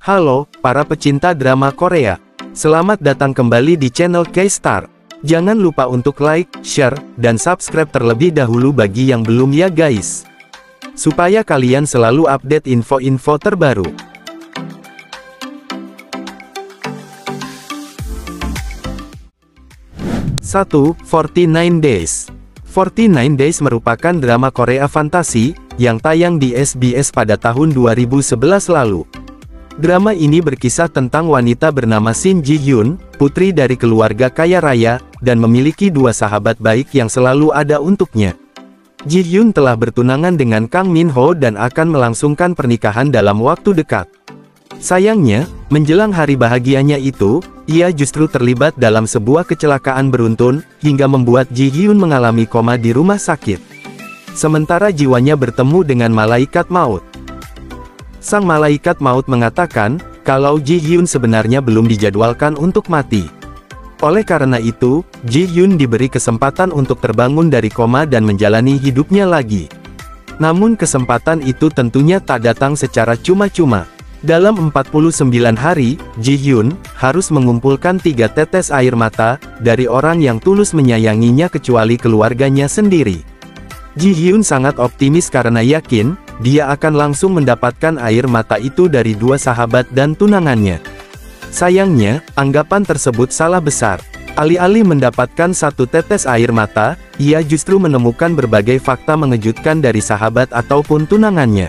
Halo, para pecinta drama Korea. Selamat datang kembali di channel K-STAR. Jangan lupa untuk like, share, dan subscribe terlebih dahulu bagi yang belum ya guys. Supaya kalian selalu update info-info terbaru. Satu, 49 Days. 49 Days merupakan drama Korea fantasi yang tayang di SBS pada tahun 2011 lalu. Drama ini berkisah tentang wanita bernama Shin Ji Hyun, putri dari keluarga kaya raya, dan memiliki dua sahabat baik yang selalu ada untuknya. Ji Hyun telah bertunangan dengan Kang Min Ho dan akan melangsungkan pernikahan dalam waktu dekat. Sayangnya, menjelang hari bahagianya itu, ia justru terlibat dalam sebuah kecelakaan beruntun, hingga membuat Ji Hyun mengalami koma di rumah sakit. Sementara jiwanya bertemu dengan malaikat maut. Sang malaikat maut mengatakan, kalau Ji Hyun sebenarnya belum dijadwalkan untuk mati. Oleh karena itu, Ji Hyun diberi kesempatan untuk terbangun dari koma dan menjalani hidupnya lagi. Namun kesempatan itu tentunya tak datang secara cuma-cuma. Dalam 49 hari, Ji Hyun harus mengumpulkan 3 tetes air mata dari orang yang tulus menyayanginya kecuali keluarganya sendiri. Ji Hyun sangat optimis karena yakin, dia akan langsung mendapatkan air mata itu dari dua sahabat dan tunangannya. Sayangnya, anggapan tersebut salah besar. Alih-alih mendapatkan 1 tetes air mata, ia justru menemukan berbagai fakta mengejutkan dari sahabat ataupun tunangannya.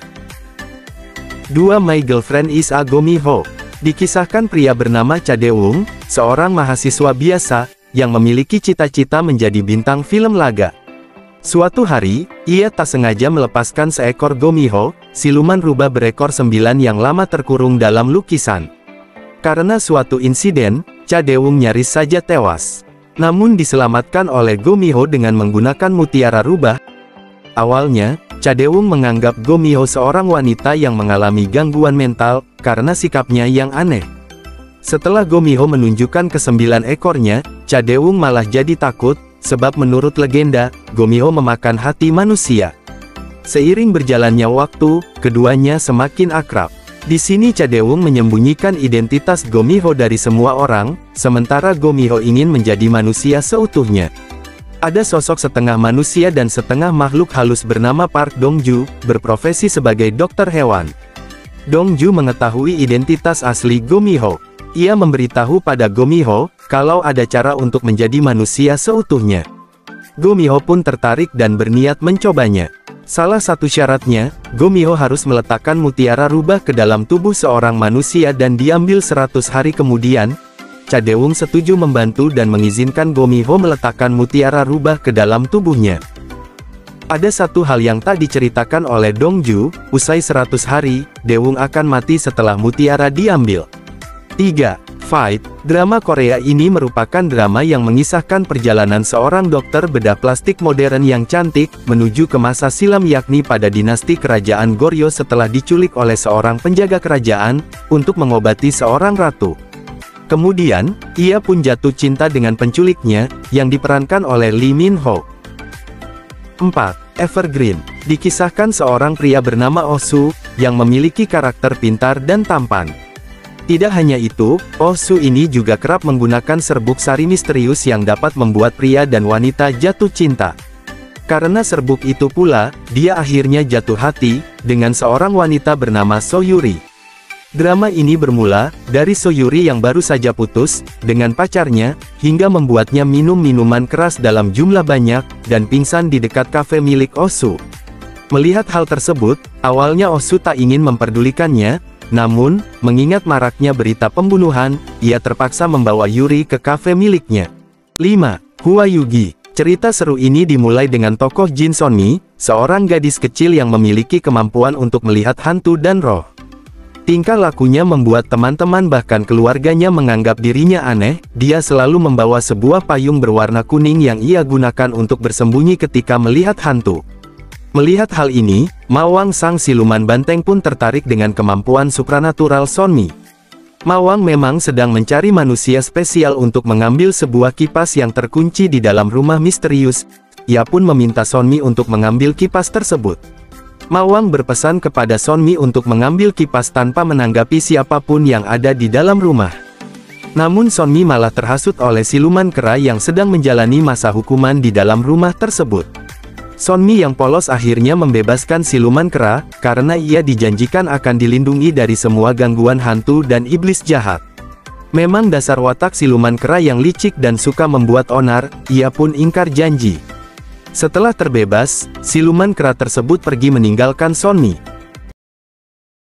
2. My Girlfriend Is a Gumiho. Dikisahkan pria bernama Cha Dae-woong, seorang mahasiswa biasa, yang memiliki cita-cita menjadi bintang film laga. Suatu hari, ia tak sengaja melepaskan seekor Gumiho, siluman rubah berekor 9 yang lama terkurung dalam lukisan. Karena suatu insiden, Cha Dae-woong nyaris saja tewas. Namun diselamatkan oleh Gumiho dengan menggunakan mutiara rubah. Awalnya, Cha Dae-woong menganggap Gumiho seorang wanita yang mengalami gangguan mental, karena sikapnya yang aneh. Setelah Gumiho menunjukkan ke-9 ekornya, Cha Dae-woong malah jadi takut, sebab menurut legenda, Gumiho memakan hati manusia. Seiring berjalannya waktu, keduanya semakin akrab. Di sini Cha Dae-woong menyembunyikan identitas Gumiho dari semua orang, sementara Gumiho ingin menjadi manusia seutuhnya. Ada sosok setengah manusia dan setengah makhluk halus bernama Park Dongju, berprofesi sebagai dokter hewan. Dongju mengetahui identitas asli Gumiho. Ia memberitahu pada Gumiho, kalau ada cara untuk menjadi manusia seutuhnya. Gumiho pun tertarik dan berniat mencobanya. Salah satu syaratnya, Gumiho harus meletakkan mutiara rubah ke dalam tubuh seorang manusia dan diambil 100 hari kemudian. Cha Dae-woong setuju membantu dan mengizinkan Gumiho meletakkan mutiara rubah ke dalam tubuhnya. Ada satu hal yang tak diceritakan oleh Dongju, usai 100 hari, Dae-woong akan mati setelah mutiara diambil. 3. Fight. Drama Korea ini merupakan drama yang mengisahkan perjalanan seorang dokter bedah plastik modern yang cantik, menuju ke masa silam yakni pada dinasti kerajaan Goryeo setelah diculik oleh seorang penjaga kerajaan, untuk mengobati seorang ratu. Kemudian, ia pun jatuh cinta dengan penculiknya, yang diperankan oleh Lee Min Ho. 4. Evergreen. Dikisahkan seorang pria bernama Osu, yang memiliki karakter pintar dan tampan. Tidak hanya itu, Osu ini juga kerap menggunakan serbuk sari misterius yang dapat membuat pria dan wanita jatuh cinta. Karena serbuk itu pula, dia akhirnya jatuh hati, dengan seorang wanita bernama So Yuri. Drama ini bermula, dari So Yuri yang baru saja putus, dengan pacarnya, hingga membuatnya minum minuman keras dalam jumlah banyak, dan pingsan di dekat kafe milik Osu. Melihat hal tersebut, awalnya Osu tak ingin memperdulikannya. Namun, mengingat maraknya berita pembunuhan, ia terpaksa membawa Yuri ke kafe miliknya. 5. Hua Yugi. Cerita seru ini dimulai dengan tokoh Jin Son Mi, seorang gadis kecil yang memiliki kemampuan untuk melihat hantu dan roh. Tingkah lakunya membuat teman-teman bahkan keluarganya menganggap dirinya aneh, dia selalu membawa sebuah payung berwarna kuning yang ia gunakan untuk bersembunyi ketika melihat hantu. Melihat hal ini, Mawang sang siluman banteng pun tertarik dengan kemampuan supranatural Son Mi. Mawang memang sedang mencari manusia spesial untuk mengambil sebuah kipas yang terkunci di dalam rumah misterius. Ia pun meminta Son Mi untuk mengambil kipas tersebut. Mawang berpesan kepada Son Mi untuk mengambil kipas tanpa menanggapi siapapun yang ada di dalam rumah. Namun Son Mi malah terhasut oleh siluman kera yang sedang menjalani masa hukuman di dalam rumah tersebut. Son Mi yang polos akhirnya membebaskan siluman kera, karena ia dijanjikan akan dilindungi dari semua gangguan hantu dan iblis jahat. Memang dasar watak siluman kera yang licik dan suka membuat onar, ia pun ingkar janji. Setelah terbebas, siluman kera tersebut pergi meninggalkan Son Mi.